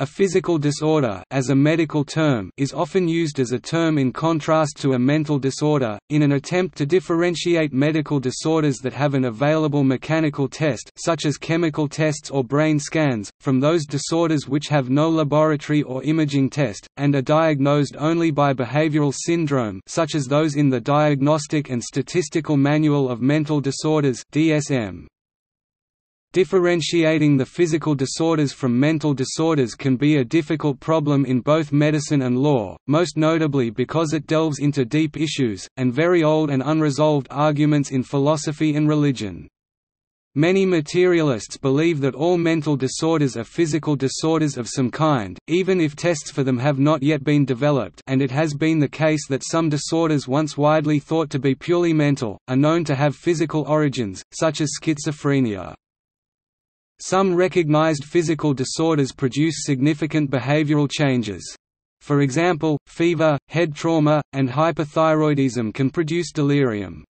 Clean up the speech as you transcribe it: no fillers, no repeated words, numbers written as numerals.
A physical disorder, as a medical term, is often used as a term in contrast to a mental disorder, in an attempt to differentiate medical disorders that have an available mechanical test, such as chemical tests or brain scans, from those disorders which have no laboratory or imaging test, and are diagnosed only by behavioral syndrome, such as those in the Diagnostic and Statistical Manual of Mental Disorders (DSM). Differentiating the physical disorders from mental disorders can be a difficult problem in both medicine and law, most notably because it delves into deep issues, and very old and unresolved arguments in philosophy and religion. Many materialists believe that all mental disorders are physical disorders of some kind, even if tests for them have not yet been developed, and it has been the case that some disorders once widely thought to be purely mental, are known to have physical origins, such as schizophrenia. Some recognized physical disorders produce significant behavioral changes. For example, fever, head trauma, and hypothyroidism can produce delirium.